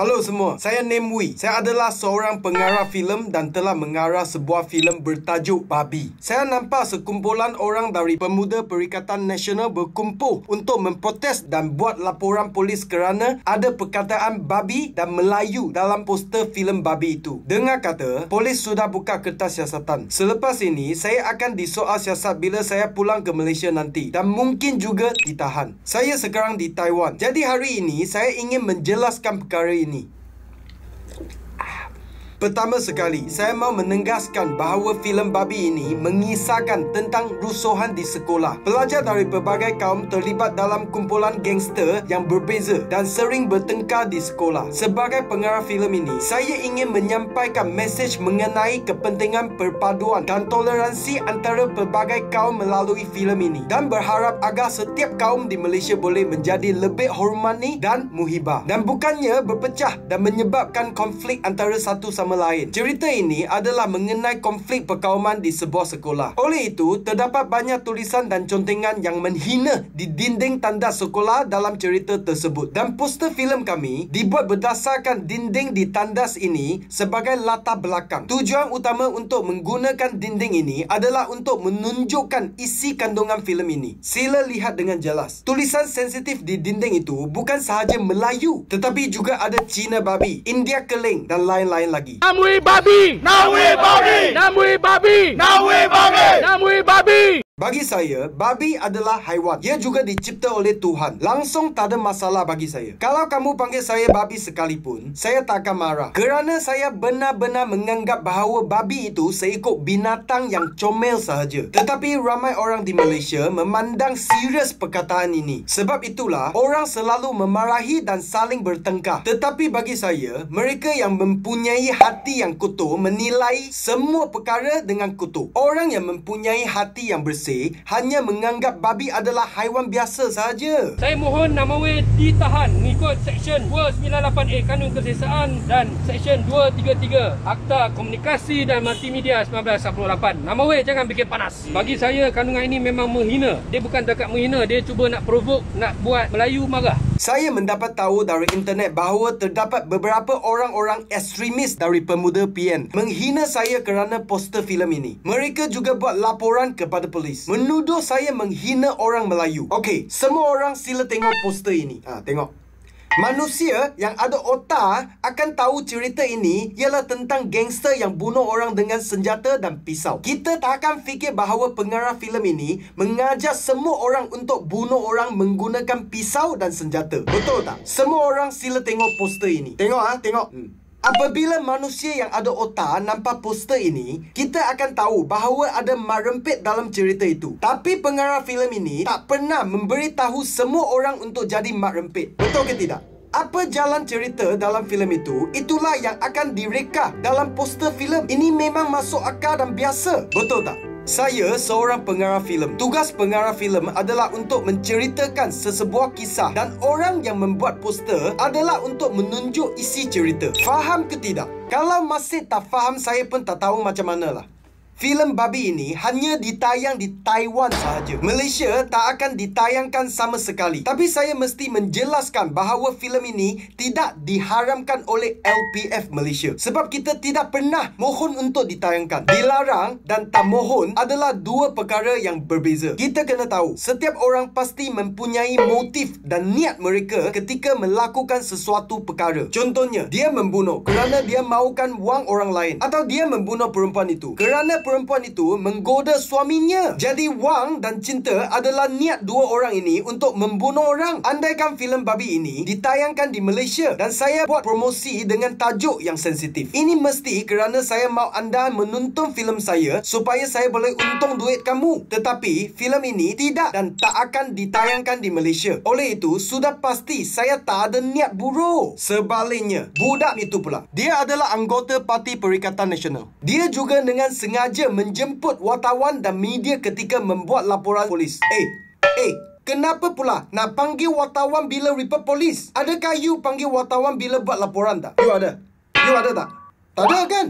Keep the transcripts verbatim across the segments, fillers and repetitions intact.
Halo semua, saya Namewee. Saya adalah seorang pengarah filem dan telah mengarah sebuah filem bertajuk Babi. Saya nampak sekumpulan orang dari Pemuda Perikatan Nasional berkumpul untuk memprotes dan buat laporan polis kerana ada perkataan babi dan Melayu dalam poster filem Babi itu. Dengar kata, polis sudah buka kertas siasatan. Selepas ini, saya akan disoal siasat bila saya pulang ke Malaysia nanti dan mungkin juga ditahan. Saya sekarang di Taiwan. Jadi hari ini, saya ingin menjelaskan perkara ini. Pertama sekali, saya mahu menegaskan bahawa filem Babi ini mengisahkan tentang rusuhan di sekolah. Pelajar dari pelbagai kaum terlibat dalam kumpulan gangster yang berbeza dan sering bertengkar di sekolah. Sebagai pengarah filem ini, saya ingin menyampaikan mesej mengenai kepentingan perpaduan dan toleransi antara pelbagai kaum melalui filem ini dan berharap agar setiap kaum di Malaysia boleh menjadi lebih hormati dan muhibah dan bukannya berpecah dan menyebabkan konflik antara satu sama lain. Cerita ini adalah mengenai konflik perkauman di sebuah sekolah. Oleh itu, terdapat banyak tulisan dan contengan yang menghina di dinding tandas sekolah dalam cerita tersebut. Dan poster filem kami dibuat berdasarkan dinding di tandas ini sebagai latar belakang. Tujuan utama untuk menggunakan dinding ini adalah untuk menunjukkan isi kandungan filem ini. Sila lihat dengan jelas. Tulisan sensitif di dinding itu bukan sahaja Melayu, tetapi juga ada Cina babi, India keling dan lain-lain lagi. Namewee babi, Namewee babi, Namewee babi, Namewee babi, Namewee babi. Bagi saya, babi adalah haiwan. Ia juga dicipta oleh Tuhan. Langsung tak ada masalah bagi saya. Kalau kamu panggil saya babi sekalipun, saya tak akan marah. Kerana saya benar-benar menganggap bahawa babi itu seekor binatang yang comel sahaja. Tetapi ramai orang di Malaysia memandang serius perkataan ini. Sebab itulah, orang selalu memarahi dan saling bertengkar. Tetapi bagi saya, mereka yang mempunyai hati yang kotor menilai semua perkara dengan kotor. Orang yang mempunyai hati yang bersih hanya menganggap babi adalah haiwan biasa sahaja. Saya mohon Namewee ditahan mengikut Seksyen dua ratus sembilan puluh lapan A Kanun Kesesaan dan Seksyen dua tiga tiga Akta Komunikasi dan Multimedia seribu sembilan ratus lapan. Namewee jangan bikin panas. Bagi saya, kandungan ini memang menghina. Dia bukan dekat menghina, dia cuba nak provoke, nak buat Melayu marah. Saya mendapat tahu dari internet bahawa terdapat beberapa orang-orang ekstremis dari Pemuda P N menghina saya kerana poster filem ini. Mereka juga buat laporan kepada polis menuduh saya menghina orang Melayu. Okey, semua orang sila tengok poster ini. Ha, tengok. Manusia yang ada otak akan tahu cerita ini ialah tentang gangster yang bunuh orang dengan senjata dan pisau. Kita tak akan fikir bahawa pengarah filem ini mengajar semua orang untuk bunuh orang menggunakan pisau dan senjata. Betul tak? Semua orang sila tengok poster ini. Tengok ah, ha? Tengok. Hmm. Apabila manusia yang ada otak nampak poster ini, kita akan tahu bahawa ada marempit dalam cerita itu. Tapi pengarah filem ini tak pernah memberitahu semua orang untuk jadi marempit. Betul ke tidak? Apa jalan cerita dalam filem itu, itulah yang akan direka dalam poster filem. Ini memang masuk akal dan biasa. Betul tak? Saya seorang pengarah filem. Tugas pengarah filem adalah untuk menceritakan sesebuah kisah dan orang yang membuat poster adalah untuk menunjuk isi cerita. Faham ke tidak? Kalau masih tak faham, saya pun tak tahu macam mana lah. Filem Babi ini hanya ditayang di Taiwan sahaja. Malaysia tak akan ditayangkan sama sekali. Tapi saya mesti menjelaskan bahawa filem ini tidak diharamkan oleh L P F Malaysia. Sebab kita tidak pernah mohon untuk ditayangkan. Dilarang dan tak mohon adalah dua perkara yang berbeza. Kita kena tahu, setiap orang pasti mempunyai motif dan niat mereka ketika melakukan sesuatu perkara. Contohnya, dia membunuh kerana dia mahukan wang orang lain. Atau dia membunuh perempuan itu kerana perempuan itu menggoda suaminya. Jadi wang dan cinta adalah niat dua orang ini untuk membunuh orang. Andaikan filem Babi ini ditayangkan di Malaysia dan saya buat promosi dengan tajuk yang sensitif. Ini mesti kerana saya mahu anda menonton filem saya supaya saya boleh untung duit kamu. Tetapi filem ini tidak dan tak akan ditayangkan di Malaysia. Oleh itu, sudah pasti saya tak ada niat buruk. Sebaliknya, budak itu pula, dia adalah anggota Parti Perikatan Nasional. Dia juga dengan sengaja menjemput wartawan dan media ketika membuat laporan polis. Eh, eh, kenapa pula nak panggil wartawan bila report polis? Adakah you panggil wartawan bila buat laporan tak? You ada? You ada tak? Tak ada kan?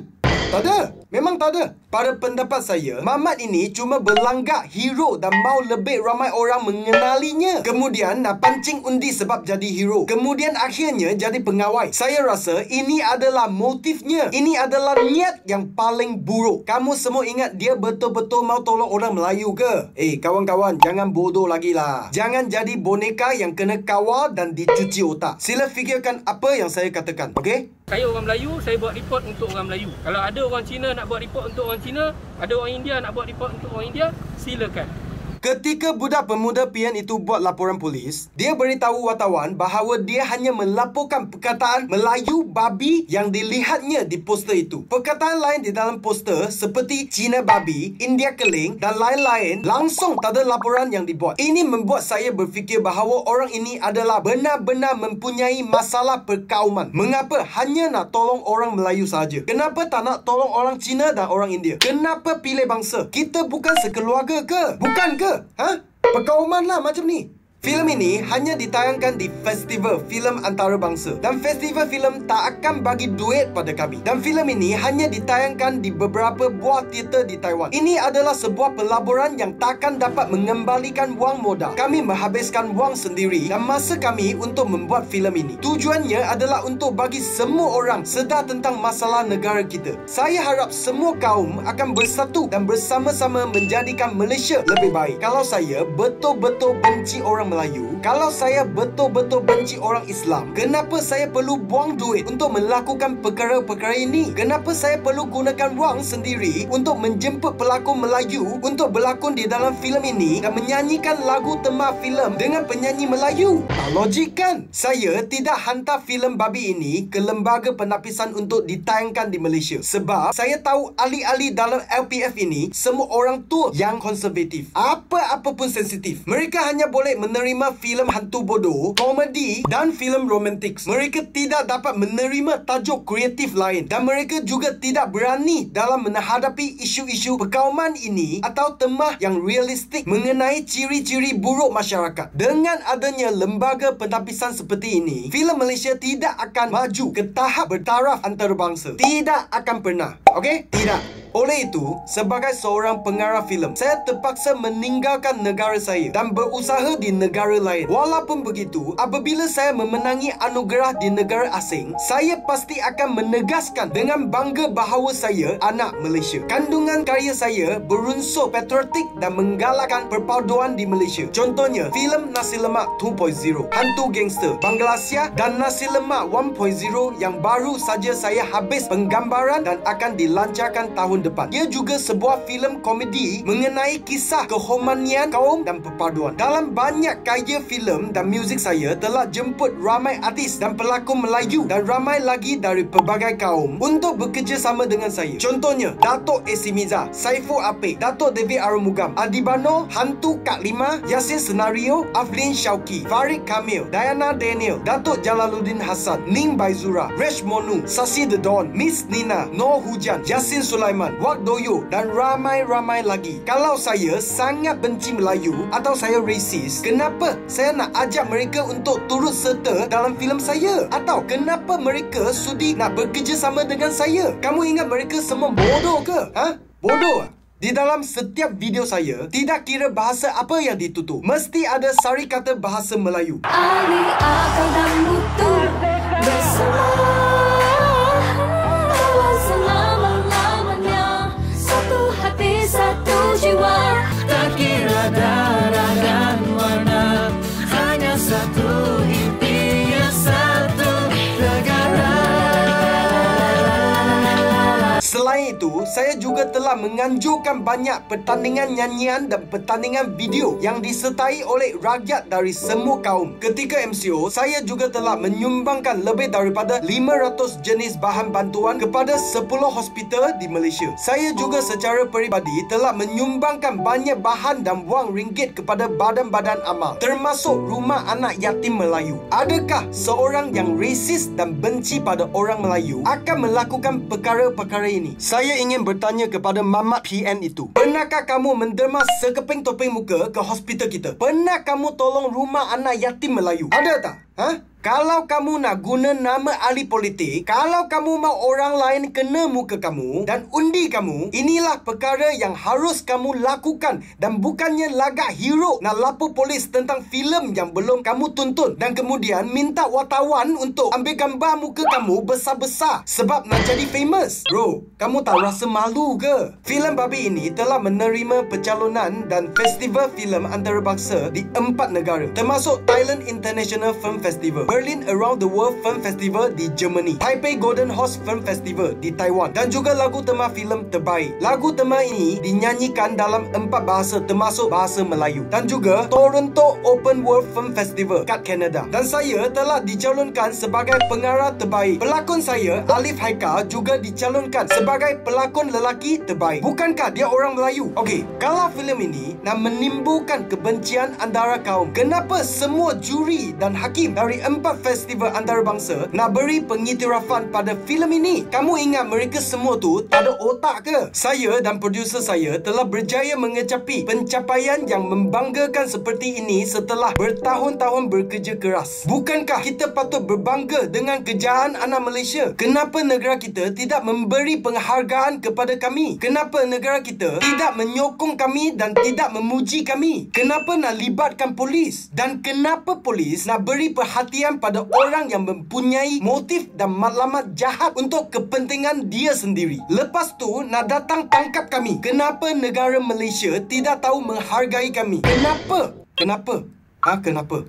Tak ada. Memang tak ada. Pada pendapat saya, mamat ini cuma berlanggak hero dan mau lebih ramai orang mengenalinya. Kemudian nak pancing undi sebab jadi hero. Kemudian akhirnya jadi pengawai. Saya rasa ini adalah motifnya. Ini adalah niat yang paling buruk. Kamu semua ingat dia betul-betul mau tolong orang Melayu ke? Eh, kawan-kawan, jangan bodoh lagi lah. Jangan jadi boneka yang kena kawal dan dicuci otak. Sila fikirkan apa yang saya katakan, okey? Saya orang Melayu, saya buat report untuk orang Melayu. Kalau ada orang Cina nak buat report untuk orang Cina, ada orang India nak buat report untuk orang India, silakan. Ketika budak pemuda pian itu buat laporan polis, dia beritahu wartawan bahawa dia hanya melaporkan perkataan Melayu babi yang dilihatnya di poster itu. Perkataan lain di dalam poster seperti Cina babi, India keling dan lain-lain langsung tak ada laporan yang dibuat. Ini membuat saya berfikir bahawa orang ini adalah benar-benar mempunyai masalah perkauman. Mengapa hanya nak tolong orang Melayu sahaja? Kenapa tak nak tolong orang Cina dan orang India? Kenapa pilih bangsa? Kita bukan sekeluarga ke? Bukan ke? Ha? Perkauman lah macam ni. Filem ini hanya ditayangkan di Festival Filem Antarabangsa dan Festival Filem tak akan bagi duit pada kami. Dan filem ini hanya ditayangkan di beberapa buah teater di Taiwan. Ini adalah sebuah pelaburan yang takkan dapat mengembalikan wang modal. Kami menghabiskan wang sendiri dan masa kami untuk membuat filem ini. Tujuannya adalah untuk bagi semua orang sedar tentang masalah negara kita. Saya harap semua kaum akan bersatu dan bersama-sama menjadikan Malaysia lebih baik. Kalau saya betul-betul benci orang Melayu, kalau saya betul-betul benci orang Islam, kenapa saya perlu buang duit untuk melakukan perkara-perkara ini? Kenapa saya perlu gunakan wang sendiri untuk menjemput pelakon Melayu untuk berlakon di dalam filem ini dan menyanyikan lagu tema filem dengan penyanyi Melayu? Tak logik kan? Saya tidak hantar filem babi ini ke lembaga penapisan untuk ditayangkan di Malaysia sebab saya tahu ahli-ahli dalam L P F ini semua orang tua yang konservatif. Apa-apa pun sensitif. Mereka hanya boleh menerima menerima filem hantu bodoh, komedi dan filem romantik. Mereka tidak dapat menerima tajuk kreatif lain dan mereka juga tidak berani dalam menghadapi isu-isu perkauman ini atau tema yang realistik mengenai ciri-ciri buruk masyarakat. Dengan adanya lembaga pentapisan seperti ini, filem Malaysia tidak akan maju ke tahap bertaraf antarabangsa. Tidak akan pernah. Okey? Tidak. Oleh itu, sebagai seorang pengarah filem, saya terpaksa meninggalkan negara saya dan berusaha di negara lain. Walaupun begitu, apabila saya memenangi anugerah di negara asing, saya pasti akan menegaskan dengan bangga bahawa saya anak Malaysia. Kandungan karya saya berunsur patriotik dan menggalakkan perpaduan di Malaysia. Contohnya, filem Nasi Lemak two point oh, Hantu Gangster, Banglasia dan Nasi Lemak one point oh yang baru saja saya habis penggambaran dan akan dilancarkan tahun depan. Ia juga sebuah filem komedi mengenai kisah kehormanian kaum dan perpaduan. Dalam banyak karya filem dan muzik saya telah jemput ramai artis dan pelakon Melayu dan ramai lagi dari pelbagai kaum untuk bekerjasama dengan saya. Contohnya, Datuk A C Miza, Saifu Apek, Datuk David Arumugam, Adibano, Hantu Kak Lima, Yasin Senario, Aflin Shaoki, Farid Kamil, Diana Daniel, Datuk Jalaluddin Hassan, Ning Baizura, Resh Monu, Sasi The Dawn, Miss Nina, Noor Hujan, Yasin Sulaiman, Wak Doyuk dan ramai-ramai lagi. Kalau saya sangat benci Melayu atau saya resis, kenapa saya nak ajak mereka untuk turut serta dalam filem saya? Atau kenapa mereka sudi nak bekerjasama dengan saya? Kamu ingat mereka semua bodoh ke? Ha? Bodoh ah? Di dalam setiap video saya, tidak kira bahasa apa yang ditutur, mesti ada sari kata bahasa Melayu. Ali Akau dan Mutu bersama. Tak kira darah dan warna, hanya satu impian, satu negara. Selain itu, saya juga telah menganjurkan banyak pertandingan nyanyian dan pertandingan video yang disertai oleh rakyat dari semua kaum. Ketika M C O, saya juga telah menyumbangkan lebih daripada lima ratus jenis bahan bantuan kepada sepuluh hospital di Malaysia. Saya juga secara peribadi telah menyumbangkan banyak bahan dan wang ringgit kepada badan-badan amal, termasuk rumah anak yatim Melayu. Adakah seorang yang resis dan benci pada orang Melayu akan melakukan perkara-perkara ini? Saya ingin bertanya kepada mamat P N itu, pernahkah kamu menderma sekeping topeng muka ke hospital kita? Pernah kamu tolong rumah anak yatim Melayu? Ada tak? Ha? Kalau kamu nak guna nama ahli politik, kalau kamu mahu orang lain kena muka kamu dan undi kamu, inilah perkara yang harus kamu lakukan dan bukannya lagak hero nak lapor polis tentang filem yang belum kamu tonton dan kemudian minta wartawan untuk ambil gambar muka kamu besar-besar sebab nak jadi famous. Bro, kamu tak rasa malu ke? Filem Babi ini telah menerima pencalonan dan festival filem antarabangsa di empat negara termasuk Thailand International Film Festival, Berlin Around the World Film Festival di Germany, Taipei Golden Horse Film Festival di Taiwan dan juga lagu tema filem terbaik. Lagu tema ini dinyanyikan dalam empat bahasa termasuk bahasa Melayu dan juga Toronto Open World Film Festival kat Kanada. Dan saya telah dicalonkan sebagai pengarah terbaik. Pelakon saya, Alif Haikal, juga dicalonkan sebagai pelakon lelaki terbaik. Bukankah dia orang Melayu? Okey, kalau filem ini nak menimbulkan kebencian antara kaum, kenapa semua juri dan hakim dari empat festival antarabangsa nak beri pengiktirafan pada filem ini? Kamu ingat mereka semua tu tak ada otak ke? Saya dan produser saya telah berjaya mengecapi pencapaian yang membanggakan seperti ini setelah bertahun-tahun bekerja keras. Bukankah kita patut berbangga dengan kejayaan anak Malaysia? Kenapa negara kita tidak memberi penghargaan kepada kami? Kenapa negara kita tidak menyokong kami dan tidak memuji kami? Kenapa nak libatkan polis? Dan kenapa polis nak beri perhatian pada orang yang mempunyai motif dan matlamat jahat untuk kepentingan dia sendiri? Lepas tu nak datang tangkap kami. Kenapa negara Malaysia tidak tahu menghargai kami? Kenapa? Kenapa? Ha, kenapa?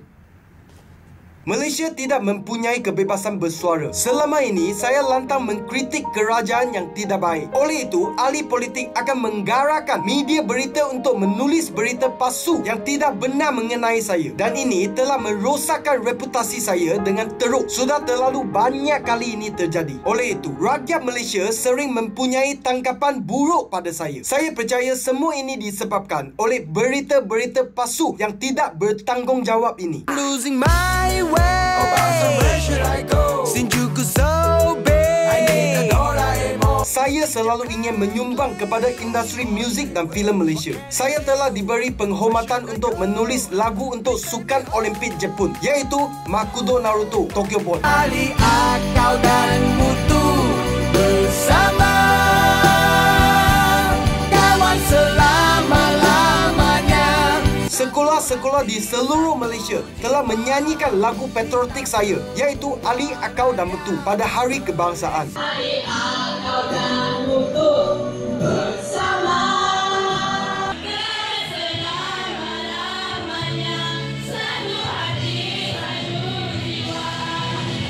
Malaysia tidak mempunyai kebebasan bersuara. Selama ini, saya lantang mengkritik kerajaan yang tidak baik. Oleh itu, ahli politik akan menggarahkan media berita untuk menulis berita palsu yang tidak benar mengenai saya. Dan ini telah merosakkan reputasi saya dengan teruk. Sudah terlalu banyak kali ini terjadi. Oleh itu, rakyat Malaysia sering mempunyai tangkapan buruk pada saya. Saya percaya semua ini disebabkan oleh berita-berita palsu yang tidak bertanggungjawab ini. Losing my way. Oh, so where should I go? Shinjuku so big. I need an Doraemon. Saya selalu ingin menyumbang kepada industri muzik dan filem Malaysia. Saya telah diberi penghormatan untuk menulis lagu untuk sukan Olimpik Jepun, iaitu Makudo Naruto Tokyo Bolt. Ali Akau dan Mutu bersama kawan selama. Sekolah-sekolah di seluruh Malaysia telah menyanyikan lagu patriotik saya, iaitu Ali Akau dan Mutu pada Hari Kebangsaan. Ali Akau dan Mutu bersama bersama-lamanya satu hati satu jiwa.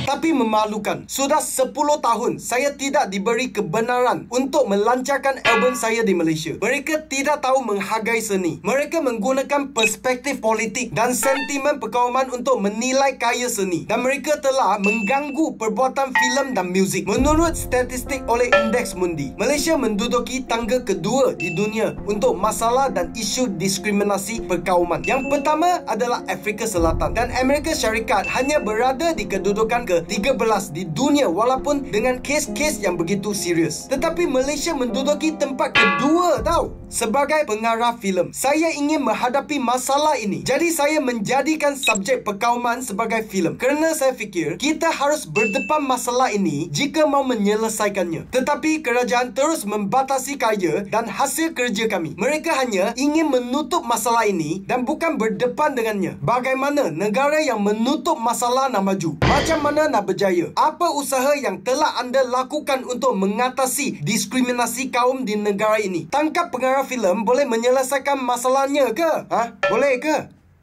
Tapi memalukan, sudah sepuluh tahun saya tidak diberi kebenaran untuk melancarkan album saya di Malaysia. Mereka tidak tahu menghargai seni. Mereka menggunakan perspektif politik dan sentimen perkawaman untuk menilai karya seni. Dan mereka telah mengganggu perbuatan filem dan muzik. Menurut statistik oleh Indeks Mundi, Malaysia menduduki tangga kedua di dunia untuk masalah dan isu diskriminasi perkawaman. Yang pertama adalah Afrika Selatan dan Amerika Syarikat hanya berada di kedudukan ke tiga belas di dunia walaupun dengan kes-kes yang begitu serius. Tetapi Malaysia menduduki tempat kedua tau. Sebagai pengarah filem, saya ingin menghadapi masalah ini. Jadi saya menjadikan subjek perkauman sebagai filem kerana saya fikir kita harus berdepan masalah ini jika mau menyelesaikannya. Tetapi kerajaan terus membatasi karya dan hasil kerja kami. Mereka hanya ingin menutup masalah ini dan bukan berdepan dengannya. Bagaimana negara yang menutup masalah nak maju? Macam mana nak berjaya? Apa usaha yang telah anda lakukan untuk mengatasi diskriminasi kaum di negara ini? Tangkap pengarah filem boleh menyelesaikan masalahnya ke? Ha? Boleh ke?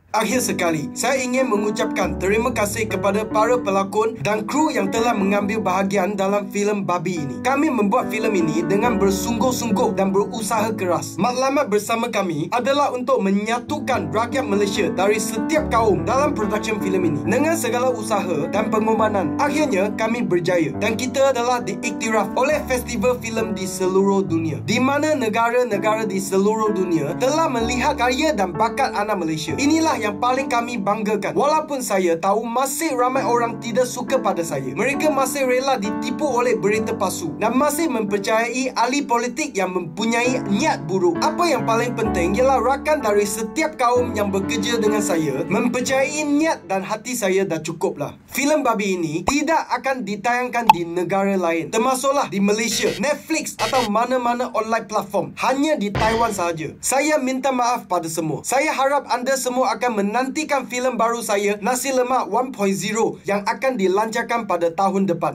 Akhir sekali, saya ingin mengucapkan terima kasih kepada para pelakon dan kru yang telah mengambil bahagian dalam filem Babi ini. Kami membuat filem ini dengan bersungguh-sungguh dan berusaha keras. Matlamat bersama kami adalah untuk menyatukan rakyat Malaysia dari setiap kaum dalam production filem ini. Dengan segala usaha dan pengorbanan, akhirnya kami berjaya dan kita telah diiktiraf oleh festival filem di seluruh dunia, di mana negara-negara di seluruh dunia telah melihat karya dan bakat anak Malaysia. Inilah tempat yang paling kami banggakan. Walaupun saya tahu masih ramai orang tidak suka pada saya, mereka masih rela ditipu oleh berita palsu dan masih mempercayai ahli politik yang mempunyai niat buruk. Apa yang paling penting ialah rakan dari setiap kaum yang bekerja dengan saya mempercayai niat dan hati saya dah cukup lah. Filem Babi ini tidak akan ditayangkan di negara lain, termasuklah di Malaysia, Netflix atau mana-mana online platform. Hanya di Taiwan sahaja. Saya minta maaf pada semua. Saya harap anda semua akan menantikan filem baru saya, Nasi Lemak satu titik kosong, yang akan dilancarkan pada tahun depan.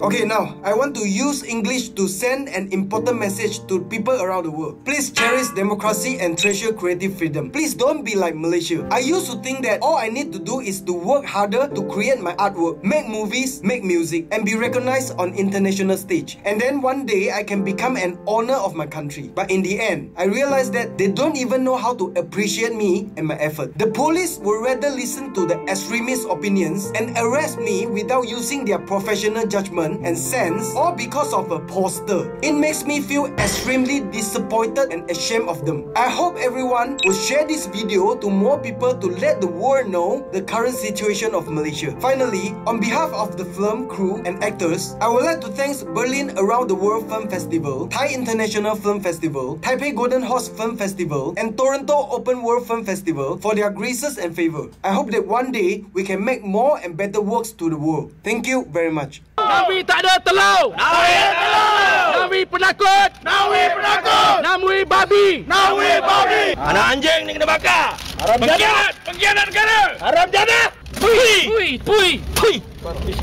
Okay, now, I want to use English to send an important message to people around the world. Please cherish democracy and treasure creative freedom. Please don't be like Malaysia. I used to think that all I need to do is to work harder to create my artwork, make movies, make music, and be recognized on international stage. And then one day, I can become an honor of my country. But in the end, I realized that they don't even know how to appreciate me and my effort. The police would rather listen to the extremist opinions and arrest me without using their professional judgment and sense, all because of a poster. It makes me feel extremely disappointed and ashamed of them. I hope everyone will share this video to more people to let the world know the current situation of Malaysia. Finally, on behalf of the film crew and actors, I would like to thank Berlin Around the World Film Festival, Thai International Film Festival, Taipei Golden Horse Film Festival, and Toronto Open World Film Festival for their graces and favor. I hope that one day we can make more and better works to the world. Thank you very much. Namewee tak ada telau. Namewee tak ada telau. Namewee penakut. Namewee penakut. Namewee babi. Namewee babi. Anak anjing ni kena bakar. Haram jadah. Pengkhianat negara. Haram jadah. Pui. Pui. Pui.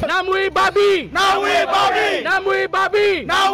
Namewee babi. Namewee babi. Namewee babi.